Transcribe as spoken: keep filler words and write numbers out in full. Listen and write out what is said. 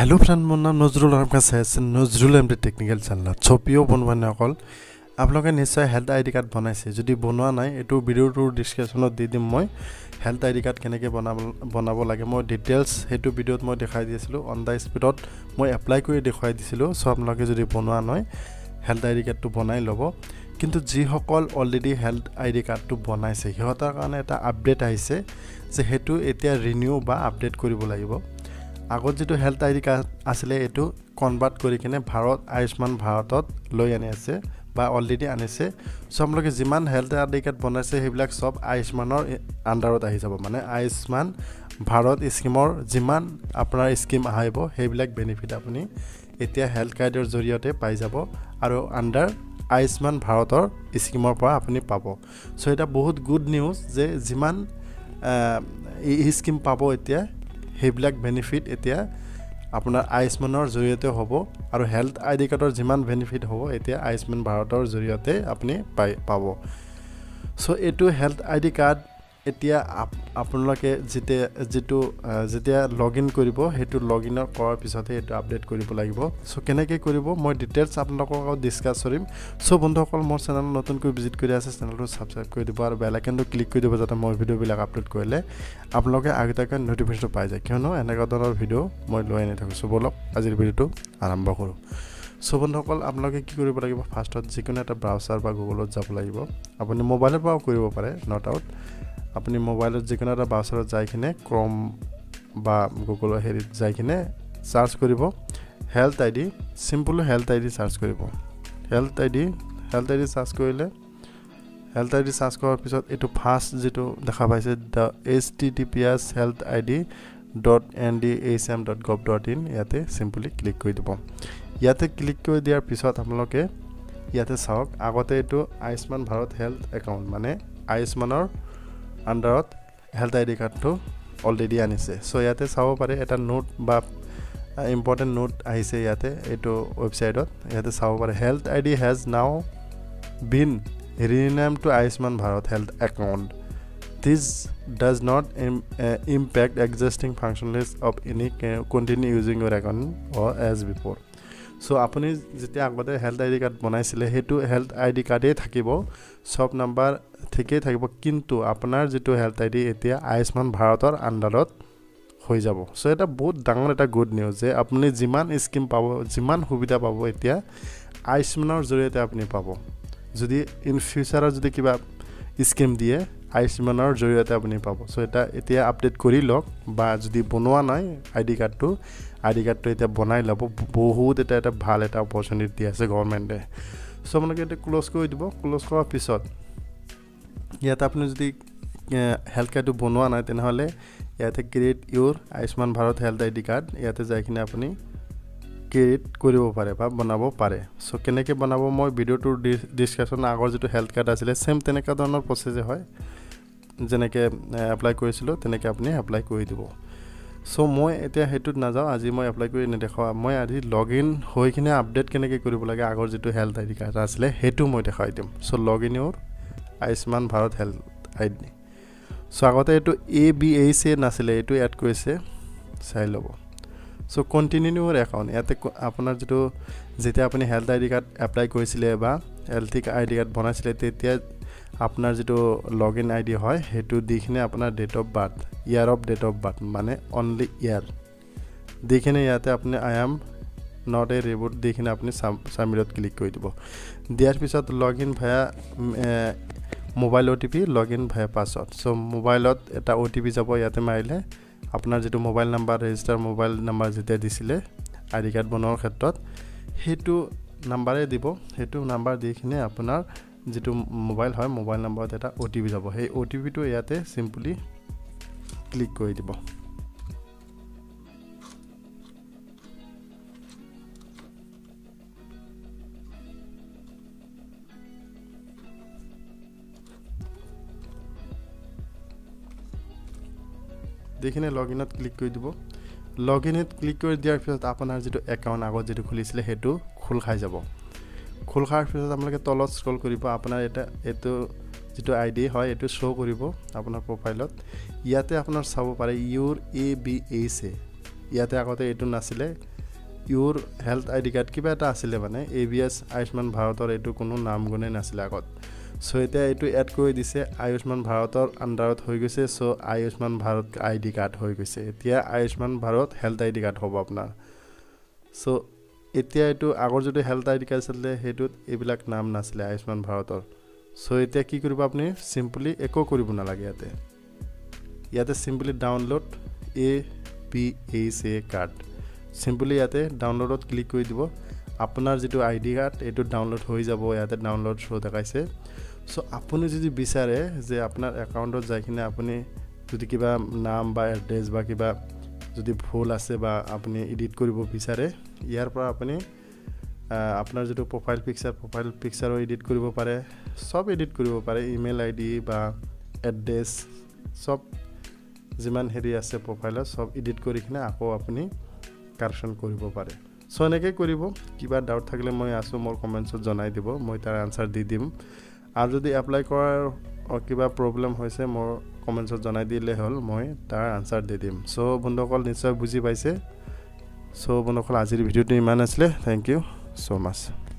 hello friend मोर नाम नजरुल और आपका है नजरुल एम टेक्निकल चैनल छपिओ बनवाने अकल आप लोग निश्चय हेल्थ आईडी कार्ड बनाइसे जदि बनवा ना एटू भिडिओ डिस्क्रिप्शन दी दिम मैं हेल्थ आईडी कार्ड केनेके बनाब लगे मैं डिटेल्स हेटू भिडिओ मैं देखा दिछिलो ऑन द स्पीडत मैं एप्लाई करि देखा दिछिलो सो आपलोके जदि बनवा ना हेल्थ आईडी कार्ड तो बनाई लब किन्तु जी हकल अलरेडी हेल्थ आईडी कार्ड तो बनाइसे हिहतार कारणे एटा अपडेट आइसे जे हेटू एटा रिन्यू बा अपडेट करिब लागिब আগত যেটো হেলথ আইডি কার্ড আছিলে এটো কনভার্ট কৰি কিনে ভাৰত আয়ুষ্মান ভাৰতত লৈ আনি আছে বা অলৰেডি আনিছে সব লগে যিমান হেলথ আইডি কাৰ্ড বনাইছে হেবিলাক সব আয়ুষ্মানৰ আন্ডাৰত আহি যাব মানে আয়ুষ্মান ভাৰত স্কিমৰ যিমান আপোনাৰ স্কিম আহিব হেবিলাক বেনিফিট আপুনি এতিয়া হেলথ কাৰ্ডৰ জৰিয়তে পাই যাব আৰু আন্ডাৰ আয়ুষ্মান ভাৰতৰ স্কিমৰ পৰা আপুনি পাব সো এটা বহুত গুড নিউজ যে যিমান এই স্কিম পাব এতিয়া हेब्लैक बेनिफिट एतिया आपनर आयुष्मानर जरियते होबो आरो हेल्थ आईडी कार्डर जिमान बेनिफिट होबो एतिया आयुष्मान भारतर जरियते आपनि पाबो सो एटु हेल्थ आईडी कार्ड एतिया आपनलके जिते जितु जेतिया लॉगिन करिवो हेतु लॉगिनर कर पिसते एतु अपडेट करिवो लागिवो सो केनेके करिवो মই ডিটেইলস আপোনালোকক ডিসকাস কৰিম সো বন্ধুসকল মোৰ চেনেল নতুনকৈ ভিজিট কৰি আছে চেনেলটো সাবস্ক্ৰাইব কৰি দিব আৰু বেল আইকনটো ক্লিক কৰি দিব যাতে মই ভিডিও বিলাক আপলোড কৰিলে আপোনালোকে আগতেকৈ নোটিফিকেশন পাই যায় কিয়নো এনেকা ধৰণৰ ভিডিও মই লৈ আনি থাকো সো বলক আজিৰ ভিডিওটো আৰম্ভ কৰো সো বন্ধুসকল আপোনালোকে কি কৰিব লাগিব ফাৰ্স্টত যিকোনো এটা ব্ৰাউজাৰ বা গুগলত যাব লাগিব আপুনি মোবাইলৰ পৰাও কৰিব পাৰে নট আউট अपनी मोबाइल जिकना ब्राउजार जाने क्रम बा गुगल हेरी जाने सार्च कर health ID simple health ID search कर health ID health ID search कर हेल्थ आईडी सार्च कर पास यू फार्ष्ट जी देखा पासी the H T T P S health ID dot N D H M dot gov dot in इते simply click कर दी इते click कर दियार पास आपलोके इते चावक आगते यू आयुष्मान भारत हेल्थ एकाउंट मानने आयुष्मानर আন্ডাৰত হেলথ আইডি কাৰ্ডটো অলৰেডি আনিছে সো ইয়াতে চাব পাৰে এটা নোট বা ইম্পৰ্টেণ্ট নোট আহিছে ইয়াতে এটো ওয়েবসাইটত ইয়াতে চাব পাৰে health ID has now been rename to Ayushman Bharat health account this does not impact existing functionalities of any continue using your account or as before so আপুনি যেতিয়া আগতে হেলথ আইডি কাৰ্ড বনাইছিলে হেতু হেলথ আইডি কাৰ্ডেই থাকিব সব নাম্বাৰ ঠিকই থাকিব কিন্তু আপনাৰ যেটো হেলথ আইডি এতিয়া আয়ুষ্মান ভাৰতৰ আন্ডাৰত হৈ যাব সো এটা বহুত ডাঙৰ এটা গুড নিউজ যে আপুনি যিমান স্কিম পাব যিমান সুবিধা পাব এতিয়া আয়ুষ্মানৰ জৰিয়তে আপুনি পাব যদি ইন ফিউচাৰ যদি কিবা স্কিম দিয়ে আয়ুষ্মানৰ জৰিয়তে আপুনি পাব সো এটা এতিয়া আপডেট কৰি লওক বা যদি বনোৱা নাই আইডি কাৰ্ডটো আইডি কাৰ্ডটো এতিয়া বনাই লব বহুত এটা এটা ভাল এটা অপৰচুনিটি দি আছে গভৰ্ণমেণ্টে সো আপোনালোকে এটা ক্লোজ কৰি দিব ক্লোজ কৰাৰ পিছত ইয়াতে আপনি যদি হেলথ কাৰ্ডটো বনোৱা নাই তেনহলে ইয়াতে create your Ayushman Bharat health ID card ইয়াতে যাইখিনি আপনি ক্ৰিয়েট কৰিব পাৰে বা বনাব পাৰে সো কেনেকৈ বনাব মই ভিডিওটোৰ ডিসকাশন আগৰ যেটো হেলথ কাৰ্ড আছিল সেম তেনেকা ধৰণৰ প্ৰসেসে হয় যেনেকৈ এপ্লাই কৰিছিলো তেনেকৈ আপনি এপ্লাই কৰি দিব সো মই এতিয়া হেটুত না যাও আজি মই এপ্লাই কৰি নেদেখা মই আজি লগইন হৈখিনি আপডেট কেনেকৈ কৰিব লাগে আগৰ যেটো হেলথ আইডি কার্ড আছিল হেটু মই দেখাই দিম so login your Ayushman Bharat health ID so আগতে এটো এ বি এইচ এ নাছিলে এটো এড কৰিছে চাই লব সো কন্টিনিউ ইউৰ একাউণ্ট ইয়াতে আপোনাৰ যেটো যেতিয়া আপুনি হেলথ আইডি কাৰ্ড এপ্লাই কৰিছিলে বা হেলথ আইডি কাৰ্ড বনাইছিলে তেতিয়া আপোনাৰ যেটো লগইন আইডি হয় হেটো দিখিনি আপোনাৰ date of birth year of date of birth মানে অনলি ইয়াৰ দিখিনি ইয়াতে আপুনি I am nut A reboot देखने अपनी सबमिट क्लिक कर दी दियार पास लग इन भाया mobile O T P log in Bhaya password so mobile eight O T P जब इतने मारे अपनार जी mobile number register mobile number जैसे दिखे आईडी कार्ड बनवा क्षेत्र में नम्बर दी सो नम्बर दी कि अपना जी मोबाइल है mobile number at O T P जब सही ओ टी पी तो इतने सीम्पलि क्लिक कर दी देखने लग इन क्लिक कर दी लग इन क्लिक कर दियार पास अपनार जी एकाउंट आगत जी खुली खोल खा जा खोल खार पास तल स्क्रल कर आईडी है ये शो कर प्रोफाइल इते अपना चाब पे your A B H A ইয়াতে আগতে এটু নাছিলে ইউর হেলথ আইডি কার্ড কিবা এটা আছিলে মানে এবিএস আয়ুষ্মান ভাৰতৰ এটু কোনো নাম গুণে নাছিলে আগত সো এটা এটু এড কৰি দিছে আয়ুষ্মান ভাৰতৰ আন্ডাৰত হৈ গৈছে so Ayushman Bharat ID card হৈ গৈছে এতিয়া Ayushman Bharat health ID card হ'ব আপোনাৰ সো এতিয়া এটু আগৰ যদি হেলথ আইডি কাৰ্ড আছিলে হেটুত এবিলাক নাম নাছিলে আয়ুষ্মান ভাৰতৰ সো এতিয়া কি কৰিব আপুনি সিম্পলি একো কৰিব নালাগে ইয়াতে ইয়াতে simply download A P H A card simply yate download ot click kori dibo apunar jetu id card etu download hoi jabo yate download show dekaise so apuni jodi bisare je apnar account ot jai kine apuni jodi kiba naam ba address ba kiba jodi bhul ase ba apuni edit koribo bisare iar pora apuni apnar jetu profile picture profile picture edit koribo pare sob edit koribo pare email id ba address sob জিমান হেৰি আছে প্ৰোফাইলৰ সব edit কৰি কিনে আকৌ আপুনি কাৰেকশন কৰিব পাৰে সো এনেকৈ কৰিব কিবা ডাউট থাকিলে মই আছো মোৰ কমেন্টছত জনাই দিব মই তাৰ আনসাৰ দি দিম আৰু যদি এপ্লাই কৰাৰ কিবা প্ৰবলেম হৈছে মোৰ কমেন্টছত জনাই দিলে হ'ল মই তাৰ আনসাৰ দি দিম সো বন্ধুসকল নিশ্চয় বুজি পাইছে সো বন্ধুসকল আজিৰ ভিডিওটো ইমান আছিল থ্যাংক ইউ সো মাচ